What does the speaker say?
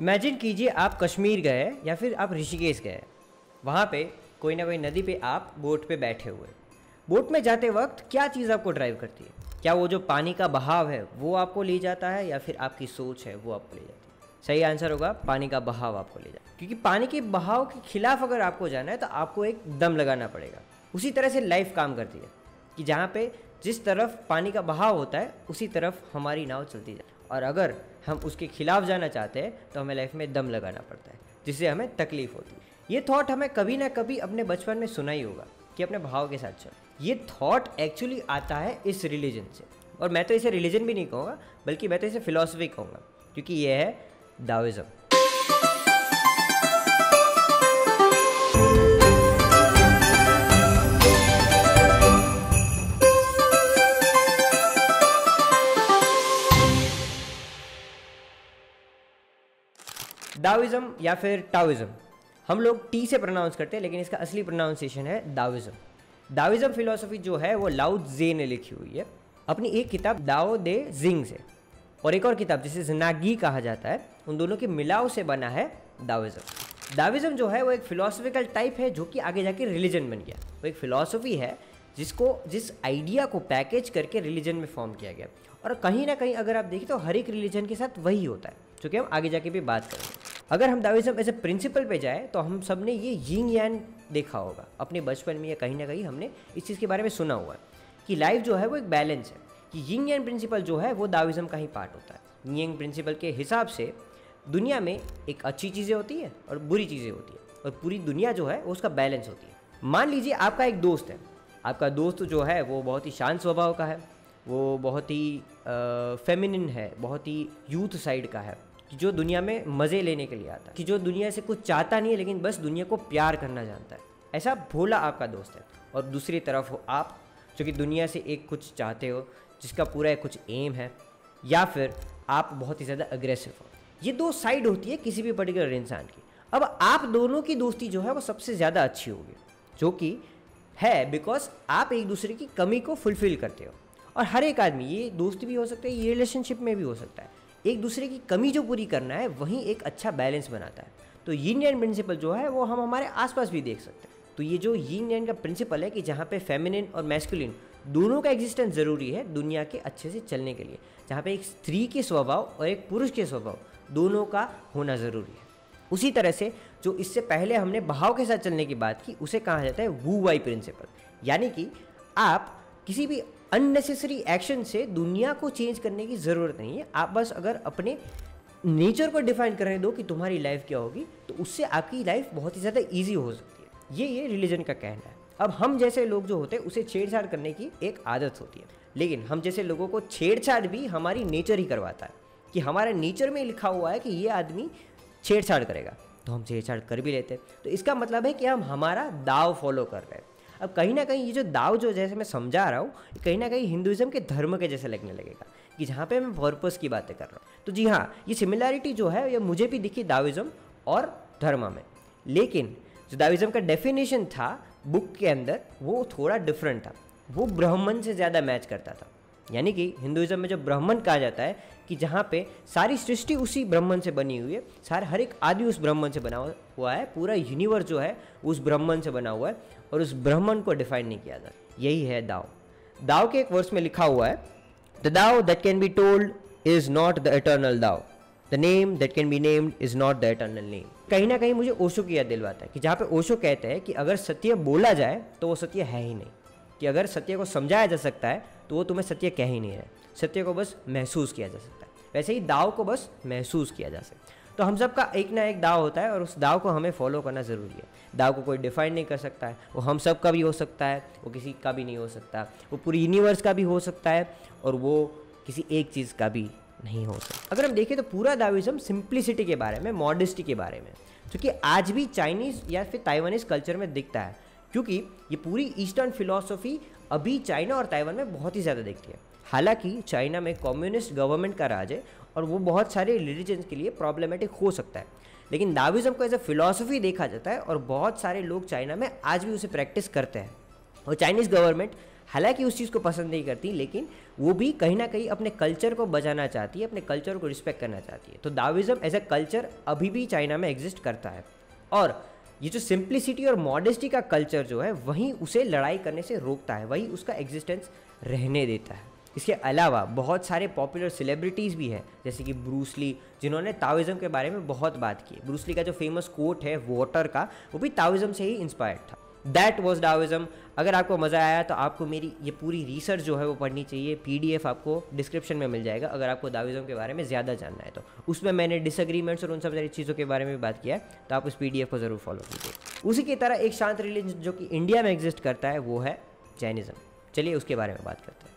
Imagine कीजिए आप कश्मीर गए या फिर आप ऋषिकेश गए, वहाँ पे कोई ना कोई नदी पे आप बोट पे बैठे हुए, बोट में जाते वक्त क्या चीज़ आपको ड्राइव करती है? क्या वो जो पानी का बहाव है वो आपको ले जाता है या फिर आपकी सोच है वो आपको ले जाती है? सही आंसर होगा पानी का बहाव आपको ले जाता है, क्योंकि पानी के बहाव के खिलाफ अगर आपको जाना है तो आपको एक दम लगाना पड़ेगा। उसी तरह से लाइफ काम करती है कि जहाँ पे जिस तरफ पानी का बहाव होता है उसी तरफ हमारी नाव चलती जाती है, और अगर हम उसके खिलाफ जाना चाहते हैं तो हमें लाइफ में दम लगाना पड़ता है, जिससे हमें तकलीफ होती है। ये थॉट हमें कभी ना कभी अपने बचपन में सुना ही होगा कि अपने भाव के साथ चलो। ये थॉट एक्चुअली आता है इस रिलीजन से, और मैं तो इसे रिलीजन भी नहीं कहूँगा, बल्कि मैं तो इसे फिलॉसफी कहूँगा, क्योंकि ये है दाओइज्म। दाओइज्म या फिर टाओइज्म हम लोग टी से प्रोनाउंस करते हैं, लेकिन इसका असली प्रोनाउंसिएशन है दाओइज्म। दाओइज्म फिलोसफी जो है वो लाओ त्ज़े ने लिखी हुई है अपनी एक किताब दाओदेजिंग से, और एक और किताब जिसे ज़िनागी कहा जाता है, उन दोनों के मिलाव से बना है दाओइज्म। दाओइज्म जो है वो एक फिलोसफिकल टाइप है जो कि आगे जाके रिलीजन बन गया। वो एक फिलोसफी है जिस आइडिया को पैकेज करके रिलीजन में फॉर्म किया गया, और कहीं ना कहीं अगर आप देखें तो हर एक रिलीजन के साथ वही होता है, जो कि हम आगे जाके भी बात करेंगे। अगर हम दाओइज्म एज ए प्रिंसिपल पे जाए तो हम सब ने ये यिंग यांग देखा होगा अपने बचपन में, या कहीं ना कहीं हमने इस चीज़ के बारे में सुना हुआ है कि लाइफ जो है वो एक बैलेंस है, कि यिंग यांग प्रिंसिपल जो है वो दाओइज्म का ही पार्ट होता है। यिंग प्रिंसिपल के हिसाब से दुनिया में एक अच्छी चीज़ें होती है और बुरी चीज़ें होती है, और पूरी दुनिया जो है उसका बैलेंस होती है। मान लीजिए आपका एक दोस्त है, आपका दोस्त जो है वो बहुत ही शांत स्वभाव का है, वो बहुत ही फेमिनिन है, बहुत ही यूथ साइड का है, कि जो दुनिया में मज़े लेने के लिए आता है, कि जो दुनिया से कुछ चाहता नहीं है लेकिन बस दुनिया को प्यार करना जानता है। ऐसा भोला आपका दोस्त है, और दूसरी तरफ हो आप जो कि दुनिया से एक कुछ चाहते हो, जिसका पूरा एक कुछ एम है, या फिर आप बहुत ही ज़्यादा अग्रेसिव हो। ये दो साइड होती है किसी भी पर्टिकुलर इंसान की। अब आप दोनों की दोस्ती जो है वो सबसे ज़्यादा अच्छी होगी, जो कि है बिकॉज आप एक दूसरे की कमी को फुलफ़िल करते हो। और हर एक आदमी, ये दोस्ती भी हो सकता है, ये रिलेशनशिप में भी हो सकता है, एक दूसरे की कमी जो पूरी करना है वहीं एक अच्छा बैलेंस बनाता है। तो यिन यांग प्रिंसिपल जो है वो हम हमारे आसपास भी देख सकते हैं। तो ये जो यिन यांग का प्रिंसिपल है कि जहाँ पे फेमिनिन और मैस्कुलिन दोनों का एग्जिस्टेंस ज़रूरी है दुनिया के अच्छे से चलने के लिए, जहाँ पे एक स्त्री के स्वभाव और एक पुरुष के स्वभाव दोनों का होना ज़रूरी है। उसी तरह से जो इससे पहले हमने बहाव के साथ चलने की बात की, उसे कहा जाता है वू वाई प्रिंसिपल, यानी कि आप किसी भी अननेसेसरी एक्शन से दुनिया को चेंज करने की ज़रूरत नहीं है। आप बस अगर अपने नेचर को डिफाइन करने दो कि तुम्हारी लाइफ क्या होगी, तो उससे आपकी लाइफ बहुत ही ज़्यादा इजी हो सकती है। ये रिलीजन का कहना है। अब हम जैसे लोग जो होते हैं उसे छेड़छाड़ करने की एक आदत होती है, लेकिन हम जैसे लोगों को छेड़छाड़ भी हमारी नेचर ही करवाता है, कि हमारे नेचर में लिखा हुआ है कि ये आदमी छेड़छाड़ करेगा, तो हम छेड़छाड़ कर भी लेते हैं। तो इसका मतलब है कि हम हमारा दाव फॉलो कर रहे हैं। अब कहीं ना कहीं ये जो दाव जो जैसे मैं समझा रहा हूँ, कहीं ना कहीं हिंदुइज्म के धर्म के जैसे लगने लगेगा, कि जहाँ पे मैं पर्पस की बातें कर रहा हूँ। तो जी हाँ, ये सिमिलैरिटी जो है ये मुझे भी दिखी दाओइज्म और धर्म में, लेकिन जो दाओइज्म का डेफिनेशन था बुक के अंदर वो थोड़ा डिफरेंट था, वो ब्राह्मण से ज़्यादा मैच करता था। यानी कि हिंदुइज्म में जो ब्राह्मण कहा जाता है कि जहाँ पे सारी सृष्टि उसी ब्राह्मण से बनी हुई है, सारे हर एक आदि उस ब्राह्मण से बना हुआ है, पूरा यूनिवर्स जो है उस ब्राह्मण से बना हुआ है, और उस ब्राह्मण को डिफाइन नहीं किया जाता। यही है दाओ। दाओ के एक वर्स में लिखा हुआ है, the Dao that can be told is not the eternal Dao, the name that can be named is not the eternal name. कहीं ना कहीं मुझे ओशो की याद दिलवाता है, कि जहाँ पे ओशो कहते हैं कि अगर सत्य बोला जाए तो वो सत्य है ही नहीं, कि अगर सत्य को समझाया जा सकता है तो वो तुम्हें सत्य कह ही नहीं है, सत्य को बस महसूस किया जा सकता है। वैसे ही दाव को बस महसूस किया जा सकता है। तो हम सब का एक ना एक दाव होता है, और उस दाव को हमें फॉलो करना ज़रूरी है। दाव को कोई डिफाइन नहीं कर सकता है, वो हम सब का भी हो सकता है, वो किसी का भी नहीं हो सकता, वो पूरी यूनिवर्स का भी हो सकता है, और वो किसी एक चीज़ का भी नहीं हो सकता। अगर हम देखें तो पूरा दाओइज्म सिंप्लिसिटी के बारे में, मॉडेस्टी के बारे में, क्योंकि आज भी चाइनीज़ या फिर ताइवानीज़ कल्चर में दिखता है, क्योंकि ये पूरी ईस्टर्न फिलॉसफी अभी चाइना और ताइवान में बहुत ही ज़्यादा दिखती है। हालांकि चाइना में कम्युनिस्ट गवर्नमेंट का राज है, और वो बहुत सारे रिलीजन के लिए प्रॉब्लमेटिक हो सकता है, लेकिन दाओइज्म को एज अ फिलॉसफी देखा जाता है, और बहुत सारे लोग चाइना में आज भी उसे प्रैक्टिस करते हैं। और चाइनीज़ गवर्नमेंट हालांकि उस चीज़ को पसंद नहीं करती, लेकिन वो भी कहीं ना कहीं अपने कल्चर को बचाना चाहती है, अपने कल्चर को रिस्पेक्ट करना चाहती है। तो दाओइज़म एज ए कल्चर अभी भी चाइना में एग्जिस्ट करता है, और ये जो सिंप्लिसिटी और मॉडेस्टी का कल्चर जो है वहीं उसे लड़ाई करने से रोकता है, वहीं उसका एग्जिस्टेंस रहने देता है। इसके अलावा बहुत सारे पॉपुलर सेलिब्रिटीज़ भी हैं, जैसे कि ब्रूस ली, जिन्होंने ताओइज़म के बारे में बहुत बात की। ब्रूस ली का जो फेमस कोट है वाटर का, वो भी ताओइज़म से ही इंस्पायर्ड था। That was Daoism. अगर आपको मज़ा आया तो आपको मेरी ये पूरी रिसर्च जो है वो पढ़नी चाहिए। PDF आपको डिस्क्रिप्शन में मिल जाएगा अगर आपको दाओइज़म के बारे में ज़्यादा जानना है तो। उसमें मैंने डिसएग्रीमेंट्स और उन सब सारी चीज़ों के बारे में भी बात किया, तो आप उस PDF को ज़रूर फॉलो कीजिए। उसी की तरह एक शांत रिलीजन जो कि इंडिया में एग्जिस्ट करता है वो है जैनिज़म। चलिए उसके बारे में बात करते हैं।